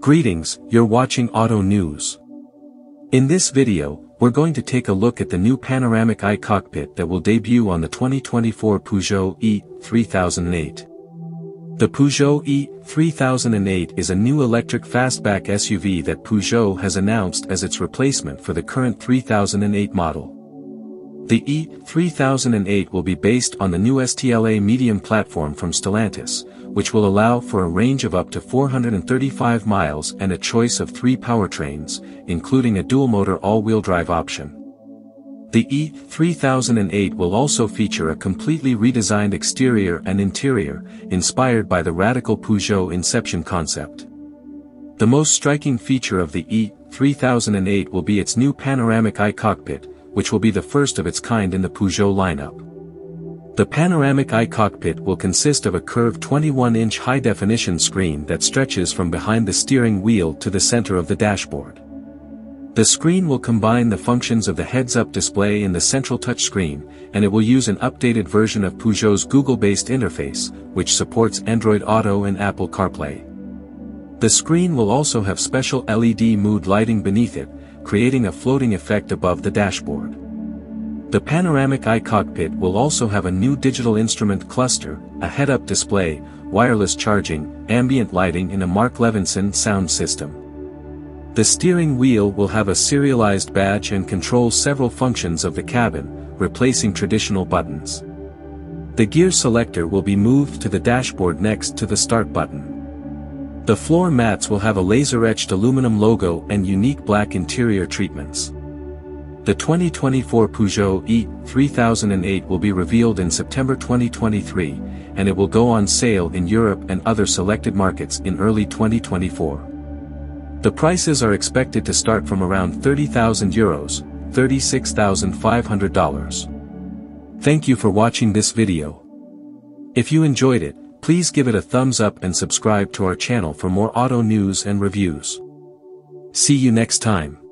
Greetings, you're watching Auto News. In this video, we're going to take a look at the new panoramic i-Cockpit that will debut on the 2024 Peugeot E 3008. The Peugeot E 3008 is a new electric fastback SUV that Peugeot has announced as its replacement for the current 3008 model. The E 3008 will be based on the new STLA medium platform from Stellantis, which will allow for a range of up to 435 miles and a choice of 3 powertrains, including a dual-motor all-wheel drive option. The E 3008 will also feature a completely redesigned exterior and interior, inspired by the radical Peugeot Inception concept. The most striking feature of the E 3008 will be its new panoramic i-Cockpit, which will be the first of its kind in the Peugeot lineup. The panoramic i-Cockpit will consist of a curved 21-inch high-definition screen that stretches from behind the steering wheel to the center of the dashboard. The screen will combine the functions of the heads-up display and the central touchscreen, and it will use an updated version of Peugeot's Google-based interface, which supports Android Auto and Apple CarPlay. The screen will also have special LED mood lighting beneath it, creating a floating effect above the dashboard. The panoramic i-Cockpit will also have a new digital instrument cluster, a head-up display, wireless charging, ambient lighting and a Mark Levinson sound system. The steering wheel will have a serialized badge and controls several functions of the cabin, replacing traditional buttons. The gear selector will be moved to the dashboard next to the start button. The floor mats will have a laser-etched aluminum logo and unique black interior treatments. The 2024 Peugeot E 3008 will be revealed in September 2023, and it will go on sale in Europe and other selected markets in early 2024. The prices are expected to start from around €30,000, $36,500. Thank you for watching this video. If you enjoyed it, please give it a thumbs up and subscribe to our channel for more auto news and reviews. See you next time.